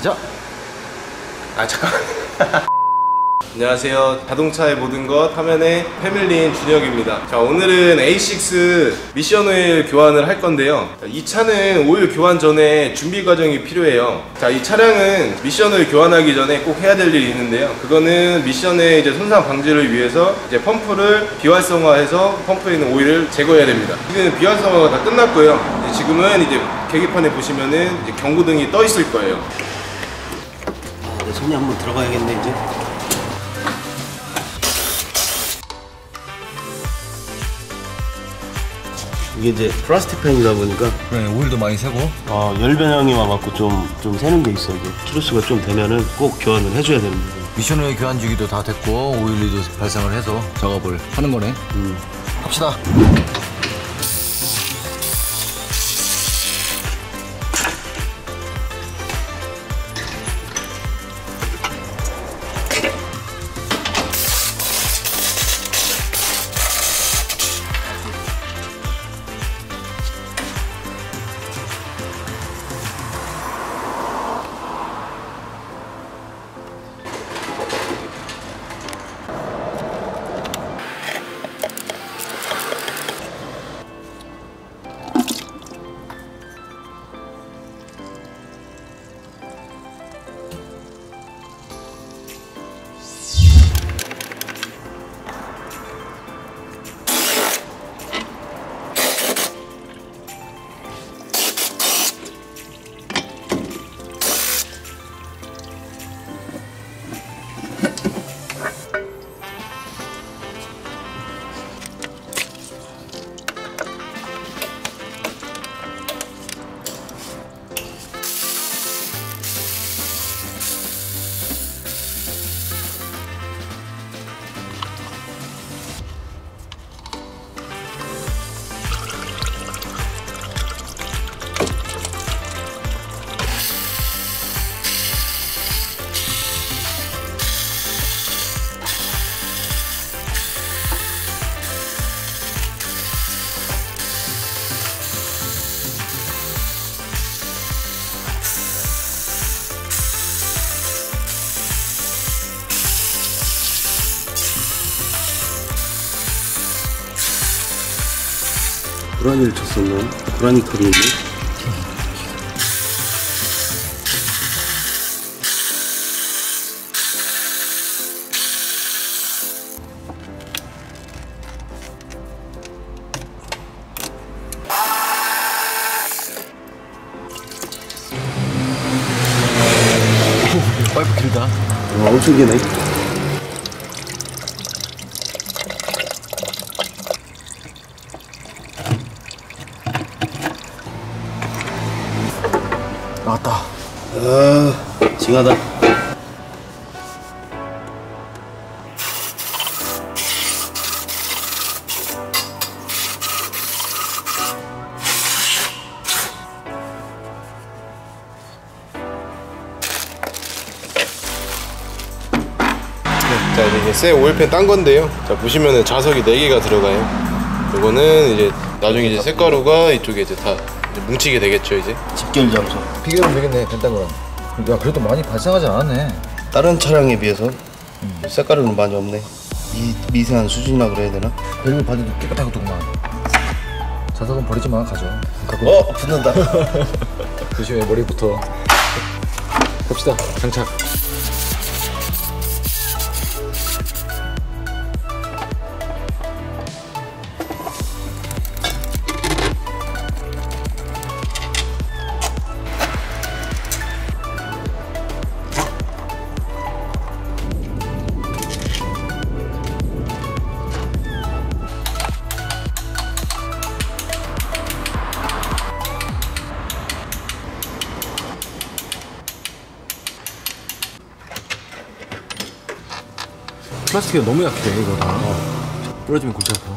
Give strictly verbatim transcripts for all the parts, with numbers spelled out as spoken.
시작! 아 잠깐만. 안녕하세요, 자동차의 모든 것 화면의 패밀리인 준혁입니다. 자, 오늘은 에이식스 미션 오일 교환을 할 건데요, 이 차는 오일 교환 전에 준비 과정이 필요해요. 자, 이 차량은 미션 오일 교환하기 전에 꼭 해야 될 일이 있는데요, 그거는 미션의 이제 손상 방지를 위해서 이제 펌프를 비활성화해서 펌프에 있는 오일을 제거해야 됩니다. 지금 비활성화가 다 끝났고요, 이제 지금은 이제 계기판에 보시면은 이제 경고등이 떠 있을 거예요. 아, 내 손이 한번 들어가야겠네 이제. 이게 이제 플라스틱 팬이다 보니까 그래, 오일도 많이 새고 아, 열 변형이 와갖고 좀, 좀 새는 게 있어. 이게 키로수가 좀 되면은 꼭 교환을 해줘야 됩니다. 미션의 교환 주기도 다 됐고 오일리도 발생을 해서 작업을 하는 거네. 음. 갑시다. 고라니를 쳤었나? 고라니 털이네. 파이프 길다. 와, 엄청 기네. 나왔다. 아, 징하다. 자, 이제 새 오일팬 딴 건데요. 자, 보시면은 자석이 네 개가 들어가요. 이거는 이제 나중에 이제 쇳가루가 이쪽에 이제 다 뭉치게 되겠죠. 이제 집결 장소 비교하면 되겠네. 간단 거랑. 야, 그래도 많이 발생하지 않았네. 다른 차량에 비해서 음. 색깔은 많이 없네. 이 미세한 수준이라 그래야 되나? 별을 봐도 깨끗하구만. 자석은 버리지 마, 가져. 어, 붙는다. 조심해, 머리부터. 갑시다, 장착. 플라스틱이 너무 약해, 이거 다. 어. 부러지면 골치 아파.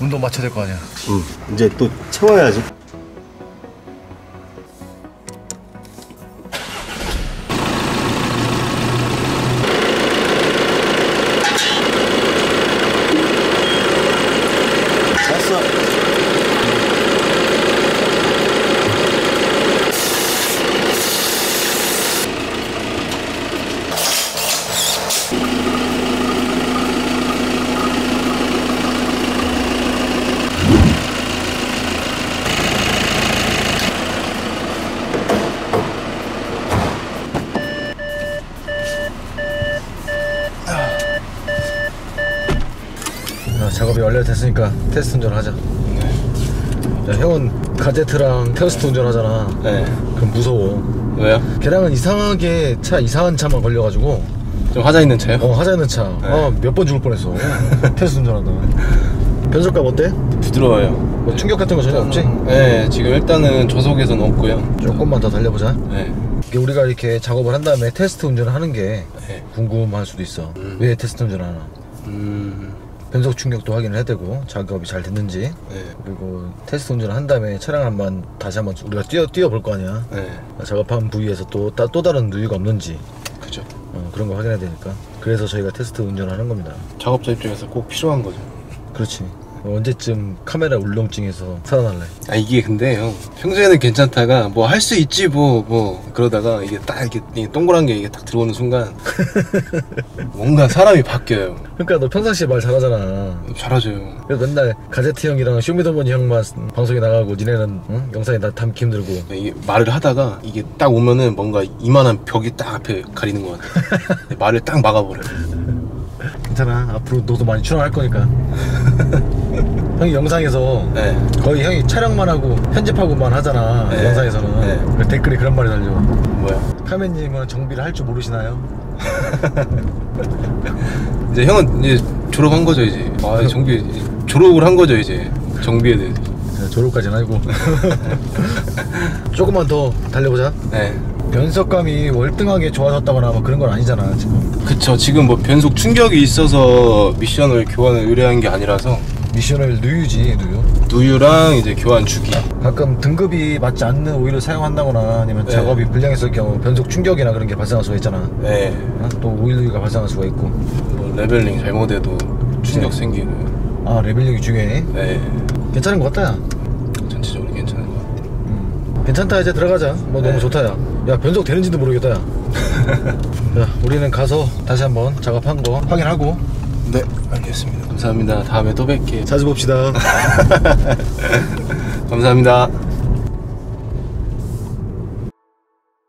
운동 마쳐야 될 거 아니야. 응. 이제 또 채워야지. 작업이 완료됐으니까 테스트 운전하자. 네. 야, 형은 가제트랑 테스트 운전하잖아. 네. 그럼 무서워. 왜요? 걔랑은 이상하게 차 이상한 차만 걸려가지고 좀 화자 있는 차요? 어, 화자 있는 차. 네. 아, 몇 번 죽을 뻔했어. 테스트 운전하다가. 변속감 어때? 부드러워요. 뭐 충격 같은 거 전혀 없지? 네, 지금 일단은 저속에서는 없고요. 조금만 더 달려보자. 네. 우리가 이렇게 작업을 한 다음에 테스트 운전을 하는 게 네. 궁금할 수도 있어. 음. 왜 테스트 운전하나? 음. 변속 충격도 확인을 해야 되고 작업이 잘 됐는지. 네. 그리고 테스트 운전을 한 다음에 차량 한번 다시 한번 우리가 뛰어 뛰어 볼 거 아니야. 네. 작업한 부위에서 또 또 다른 누유가 없는지. 그죠. 어, 그런 거 확인해야 되니까. 그래서 저희가 테스트 운전을 하는 겁니다. 작업자 입장에서 꼭 필요한 거죠. 그렇지. 언제쯤 카메라 울렁증에서 살아날래? 아, 이게 근데 형 평소에는 괜찮다가 뭐 할 수 있지 뭐뭐 뭐 그러다가 이게 딱 이렇게, 이게 동그란 게 이게 딱 들어오는 순간 뭔가 사람이 바뀌어요. 그러니까 너 평상시에 말 잘하잖아. 잘하죠. 그래서 맨날 가제트 형이랑 쇼미더머니 형만 방송에 나가고 니네는 응? 영상에 다 담기 힘들고. 이게 말을 하다가 이게 딱 오면은 뭔가 이만한 벽이 딱 앞에 가리는 것 같아. 말을 딱 막아버려. 괜찮아. 앞으로 너도 많이 출연할 거니까. 형이 영상에서 네. 거의 형이 촬영만 하고 편집하고만 하잖아. 네. 영상에서는 네. 그 댓글에 그런 말이 달려. 뭐야? 카멘님은 정비를 할 줄 모르시나요? 이제 형은 이제 졸업한 거죠 이제. 아, 이제 정비 이제 졸업을 한 거죠 이제. 정비에 대해서. 졸업까지는 아니고. 조금만 더 달려보자. 네. 변속감이 월등하게 좋아졌다거나 뭐 그런 건 아니잖아 지금. 그쵸. 지금 뭐 변속 충격이 있어서 미션을 교환을 의뢰한 게 아니라서. 미션을 누유지. 누유 누유랑 이제 교환 주기. 가끔 등급이 맞지 않는 오일을 사용한다거나 아니면 네. 작업이 불량했을 경우 변속 충격이나 그런 게 발생할 수가 있잖아. 네. 또 오일 누유가 발생할 수가 있고 뭐 레벨링 잘못해도 충격 네. 생기고. 아, 레벨링이 중요해? 네. 괜찮은 것 같다. 전체적으로 괜찮은 것 같아. 음. 괜찮다. 이제 들어가자. 뭐 네. 너무 좋다. 야, 야 변속 되는지도 모르겠다. 야, 야 우리는 가서 다시 한번 작업한 거 확인하고. 네, 알겠습니다. 감사합니다. 다음에 또 뵐게요. 자주 봅시다. 감사합니다.